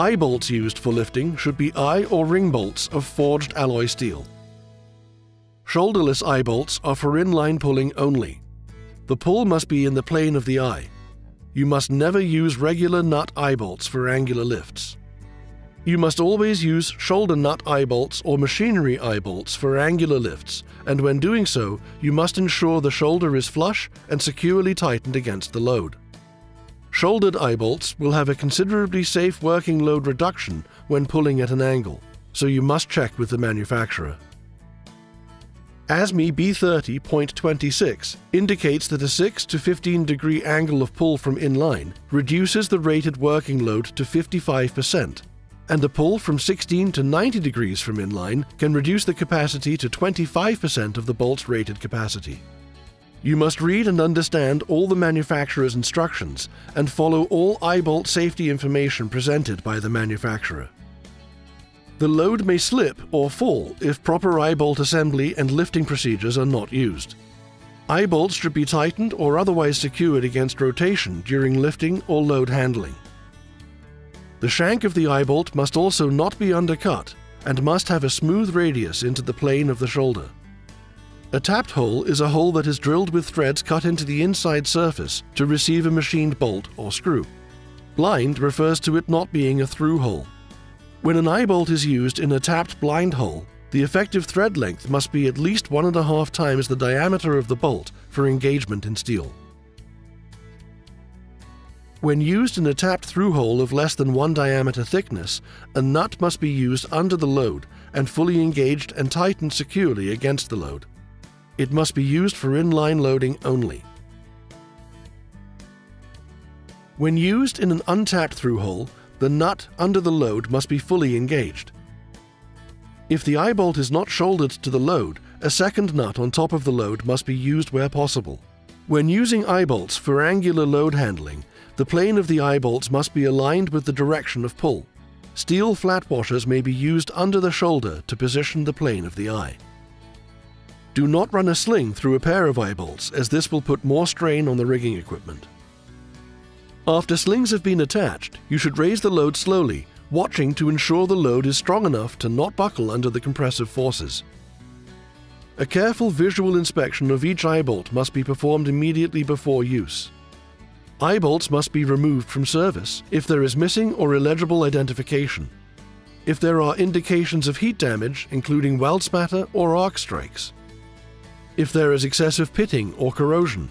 Eye bolts used for lifting should be eye or ring bolts of forged alloy steel. Shoulderless eye bolts are for inline pulling only. The pull must be in the plane of the eye. You must never use regular nut eye bolts for angular lifts. You must always use shoulder nut eye bolts or machinery eye bolts for angular lifts, and when doing so, you must ensure the shoulder is flush and securely tightened against the load. Shouldered eye bolts will have a considerably safe working load reduction when pulling at an angle, so you must check with the manufacturer. ASME B30.26 indicates that a 6 to 15 degree angle of pull from inline reduces the rated working load to 55%, and a pull from 16 to 90 degrees from inline can reduce the capacity to 25% of the bolt's rated capacity. You must read and understand all the manufacturer's instructions and follow all eye bolt safety information presented by the manufacturer. The load may slip or fall if proper eye bolt assembly and lifting procedures are not used. Eye bolts should be tightened or otherwise secured against rotation during lifting or load handling. The shank of the eye bolt must also not be undercut and must have a smooth radius into the plane of the shoulder. A tapped hole is a hole that is drilled with threads cut into the inside surface to receive a machined bolt or screw. Blind refers to it not being a through hole. When an eye bolt is used in a tapped blind hole, the effective thread length must be at least 1.5 times the diameter of the bolt for engagement in steel. When used in a tapped through hole of less than 1 diameter thickness, a nut must be used under the load and fully engaged and tightened securely against the load. It must be used for inline loading only. When used in an untapped through hole, the nut under the load must be fully engaged. If the eye bolt is not shouldered to the load, a second nut on top of the load must be used where possible. When using eye bolts for angular load handling, the plane of the eye bolts must be aligned with the direction of pull. Steel flat washers may be used under the shoulder to position the plane of the eye. Do not run a sling through a pair of eye bolts, as this will put more strain on the rigging equipment. After slings have been attached, you should raise the load slowly, watching to ensure the load is strong enough to not buckle under the compressive forces. A careful visual inspection of each eye bolt must be performed immediately before use. Eye bolts must be removed from service if there is missing or illegible identification. If there are indications of heat damage, including weld spatter or arc strikes. If there is excessive pitting or corrosion,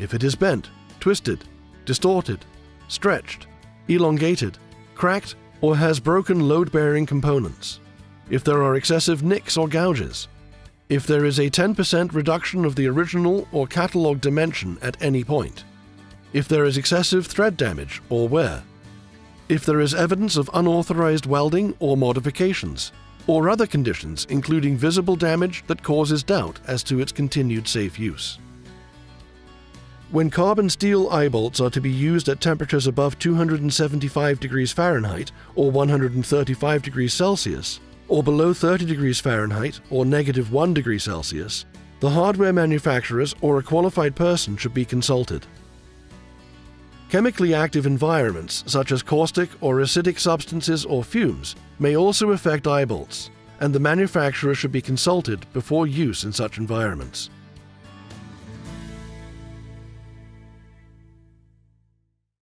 if it is bent, twisted, distorted, stretched, elongated, cracked, or has broken load-bearing components, if there are excessive nicks or gouges, if there is a 10% reduction of the original or catalog dimension at any point, if there is excessive thread damage or wear, if there is evidence of unauthorized welding or modifications, or other conditions including visible damage that causes doubt as to its continued safe use. When carbon steel eye bolts are to be used at temperatures above 275 degrees Fahrenheit or 135 degrees Celsius, or below 30 degrees Fahrenheit or -1 degree Celsius, the hardware manufacturers or a qualified person should be consulted. Chemically active environments, such as caustic or acidic substances or fumes, may also affect eye bolts, and the manufacturer should be consulted before use in such environments.